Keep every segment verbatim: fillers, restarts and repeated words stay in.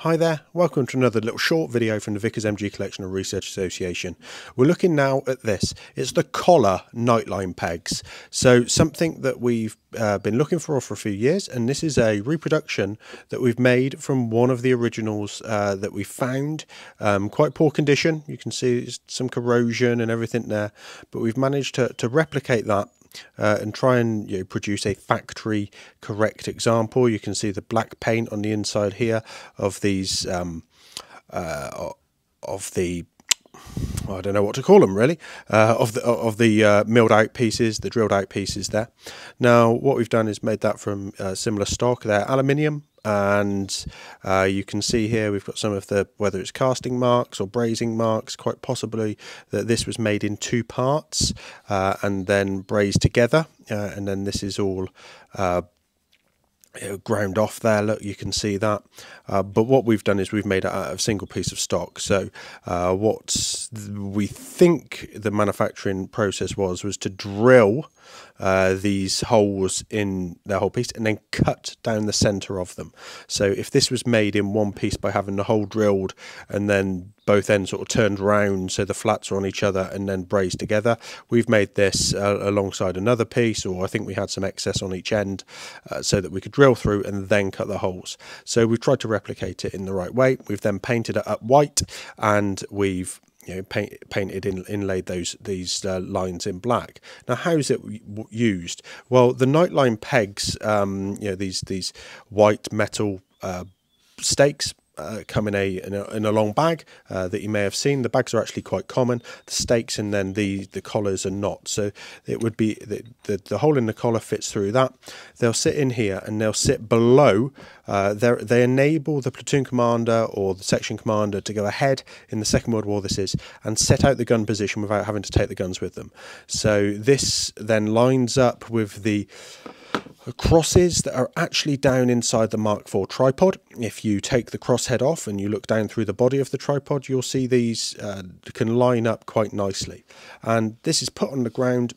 Hi there, welcome to another little short video from the Vickers M G Collection and Research Association. We're looking now at this. It's the collar nightline pegs. So something that we've uh, been looking for for a few years, and this is a reproduction that we've made from one of the originals uh, that we found. Um, quite poor condition. You can see some corrosion and everything there, but we've managed to, to replicate that. Uh, and try and you know, produce a factory correct example. You can see the black paint on the inside here of these um, uh, of the I don't know what to call them really uh, of the of the uh, milled out pieces, the drilled out pieces there. Now what we've done is made that from uh, similar stock. They're aluminium. And uh, you can see here we've got some of the, whether it's casting marks or brazing marks, quite possibly that this was made in two parts uh, and then brazed together, uh, and then this is all uh, ground off there. Look, you can see that, uh, but what we've done is we've made it out of a single piece of stock. So uh, what we think the manufacturing process was was to drill uh, these holes in the whole piece and then cut down the center of them. So if this was made in one piece by having the hole drilled and then both ends sort of turned round so the flats are on each other and then brazed together, we've made this uh, alongside another piece, or I think we had some excess on each end, uh, so that we could drill through and then cut the holes. So we've tried to replicate it in the right way. We've then painted it up white, and we've you know paint, painted in inlaid those these uh, lines in black. Now how's it used? Well, the nightline pegs, um you know these these white metal uh stakes Uh, come in a, in a in a long bag uh, that you may have seen. The bags are actually quite common. The stakes and then the the collars are not. So it would be the the, the hole in the collar fits through that. They'll sit in here and they'll sit below. Uh, they enable the platoon commander or the section commander to go ahead in the Second World War. This is and set out the gun position without having to take the guns with them. So this then lines up with the crosses that are actually down inside the Mark four tripod. If you take the crosshead off and you look down through the body of the tripod, you'll see these uh, can line up quite nicely. And this is put on the ground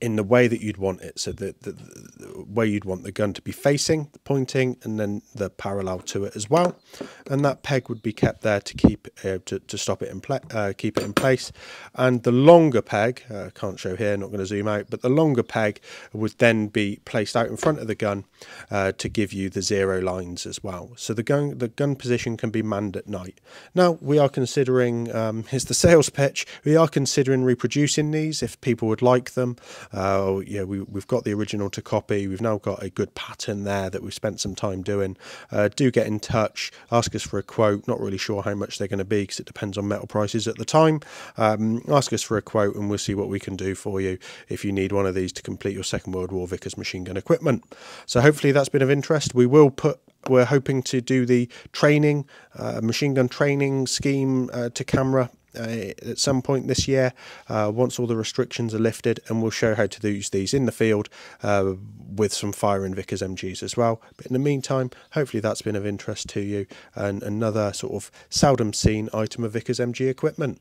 in the way that you'd want it, so the, the, the way you'd want the gun to be facing, the pointing, and then the parallel to it as well. And that peg would be kept there to keep uh, to, to stop it in place, uh, keep it in place. And the longer peg, I uh, can't show here, not going to zoom out, but the longer peg would then be placed out in front of the gun uh, to give you the zero lines as well. So the gun the gun position can be manned at night. Now we are considering, um, here's the sales pitch, we are considering reproducing these if people would like them. Uh, yeah, we, we've got the original to copy. We've now got a good pattern there that we've spent some time doing. Uh, do get in touch, ask us for a quote. Not really sure how much they're going to be because it depends on metal prices at the time. Um, ask us for a quote and we'll see what we can do for you if you need one of these to complete your Second World War Vickers machine gun equipment. So hopefully that's been of interest. We will put we're hoping to do the training, uh, machine gun training scheme uh, to camera Uh, at some point this year, uh, once all the restrictions are lifted, and we'll show how to use these in the field uh, with some firing Vickers M Gs as well. But in the meantime, hopefully that's been of interest to you and another sort of seldom seen item of Vickers M G equipment.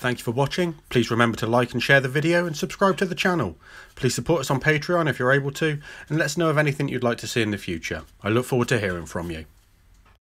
Thank you for watching. Please remember to like and share the video and subscribe to the channel. Please support us on Patreon if you're able to, and let us know of anything you'd like to see in the future. I look forward to hearing from you.